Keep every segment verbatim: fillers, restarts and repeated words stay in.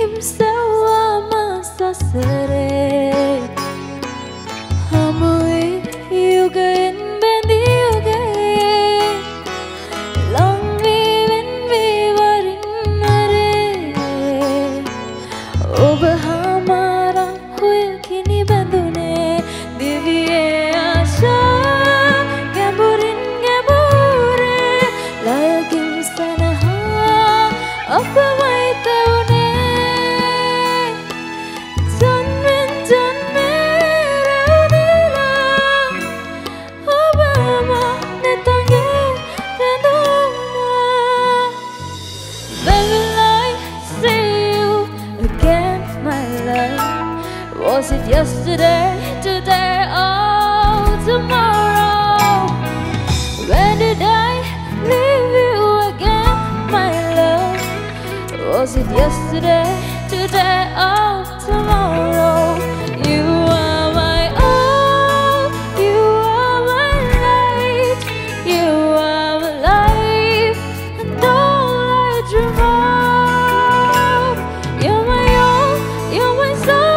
him sawa masa sare hum ek yugen bendi yuge lonely when we were in mare ob hamara hue kini bandune diviye aasha gamburin gambure lagin sanha ab Was it yesterday, today, or tomorrow? When did I leave you again, my love? Was it yesterday, today, or tomorrow? You are my all, you are my light, you are my life, and all I dream of. You're my all, you're my soul.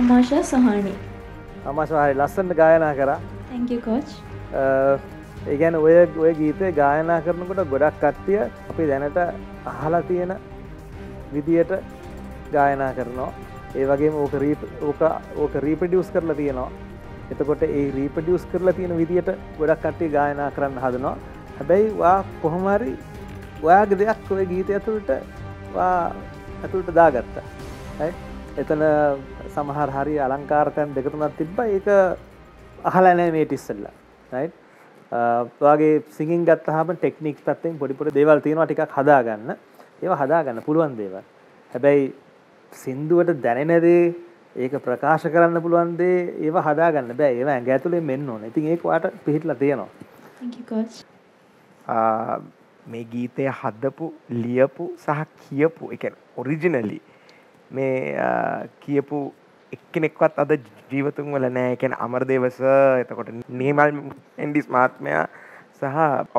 अमाशा Sohani अमा सोहानी लसन गायना करा thank you coach eigen ඔය ඔය ගීතේ ගායනා කරනකොට ගොඩක් කට්ටිය අපි දැනට අහලා තියෙන විදියට ගායනා කරනවා ඒ වගේම ඕක ඕක ඕක රීප්‍රොඩියුස් කරලා තියෙනවා එතකොට ඒ රීප්‍රොඩියුස් කරලා තියෙන විදියට ගොඩක් කට්ටිය ගායනා කරන්න හදනවා හැබැයි වා කොහොම හරි ඔයාගේ දෙයක් ඔය ගීතය ඇතුළට වා ඇතුළට දාගත්තා right එතන සමහර හරි අලංකාරයන් දෙක තුනක් තිබ්බා ඒක අහලා නැහැ මේ ටිස්සෙල්ලා right ඔයාගේ singing ගත්තාම ටෙක්නික් පැත්තෙන් පොඩි පොඩි දේවල් තියෙනවා ටිකක් හදා ගන්න ඒවා හදා ගන්න පුළුවන් දේවල් හැබැයි සින්දුවට දැනෙන දේ ඒක ප්‍රකාශ කරන්න පුළුවන් දේ ඒවා හදා ගන්න බෑ ඒවා ඇඟ ඇතුලේ මෙන්න ඕන ඉතින් ඒක ඔයාට පිළිහිලා තියෙනවා thank you coach ආ මේ ගීතය හදපු ලියපු සහ කියපු ඒ කියන්නේ originally මේ කියපු එක්කෙනෙක්වත් අද ජීවතුන් වල නැහැ. ඒ කියන්නේ අමරදේව සර් එතකොට නීමල් එන්ඩිස් මහත්මයා සහ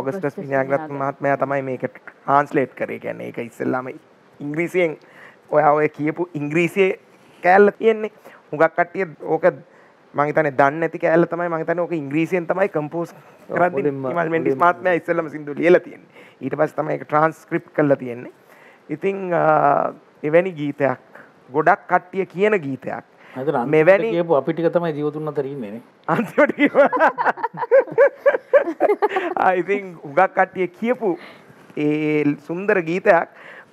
ඔගස්ටස් විනාගරත් මහත්මයා තමයි මේක ට්‍රාන්ස්ලේට් කරේ. ඒ කියන්නේ ඒක ඉස්සෙල්ලාම ඉංග්‍රීසියෙන් ඔයා ඔය කියපු ඉංග්‍රීසියේ කෑල්ල තියෙන්නේ. හුඟක් කට්ටිය ඕක මම හිතන්නේ දන්නේ නැති කෑල්ල තමයි මම හිතන්නේ ඕක ඉංග්‍රීසියෙන් තමයි කම්පෝස් කරද්දී නීමල් මෙන්ඩිස් මහත්මයා ඉස්සෙල්ලාම සින්දු ලියලා තියෙන්නේ. ඊට පස්සේ තමයි ඒක ට්‍රාන්ස්ක්‍රිප්ට් කරලා තියෙන්නේ. ඉතින් එවැනි ගීතයක් ගොඩක් කට්ටිය කියන ගීතයක් මෙවැනි කියපු අපි ටික තමයි ජීවතුන් අතර ඉන්නේ I think හුඟක් කට්ටිය කියපු ඒ සුන්දර ගීතයක්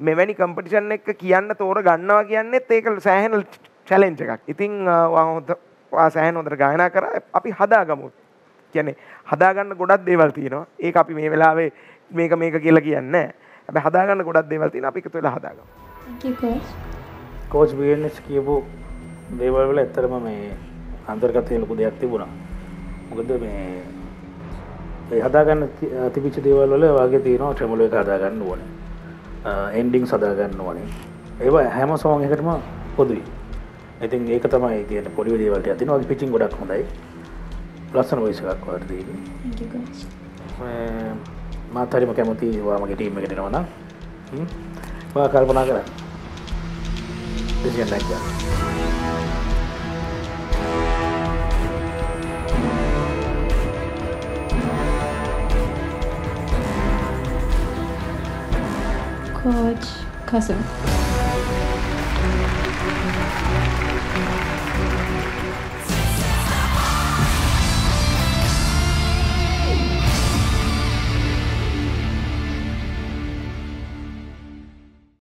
මෙවැනි කම්පිටිෂන් එක කියන්න තෝර ගන්නවා කියන්නේත් ඒක සෑහෙන චැලෙන්ජ් එකක්. ඉතින් ඔයා සෑහෙන හොඳට ගායනා කරා අපි හදාගමු. කියන්නේ හදාගන්න ගොඩක් දේවල් තියෙනවා. ඒක අපි මේ වෙලාවේ මේක මේක කියලා කියන්නේ නැහැ. හැබැයි හදාගන්න ගොඩක් දේවල් තියෙනවා. අපි එකතු වෙලා හදාගමු. Thank you coach. කෝච් බීර්නිස් කියපු දේවල් වල ඇත්තරම මේ අන්තර්ගත ලොකු දෙයක් තිබුණා. මොකද මේ ඒ හදාගන්න තිබිච්ච දේවල් වල වාගේ තියෙනවා ට්‍රෙමලෝ එක හදාගන්න ඕනේ. එන්ඩින්ග්ස් හදාගන්න ඕනේ. ඒවා හැම සෝන් එකකටම පොදුයි. ඉතින් ඒක තමයි කියන්නේ පොඩි දේවල් ටික තියෙනවා. ඒක පිචින් ගොඩක් හොඳයි. ලස්සන වොයිස් එකක් වාට තියෙන්නේ. Thank you coach. මේ මාත් හරිම කැමතියි ඔයාමගේ ටීම් එකට එනවා නම්. හ්ම්. ඔයා කල්පනා කරලා Vision like that. Coach Kasim.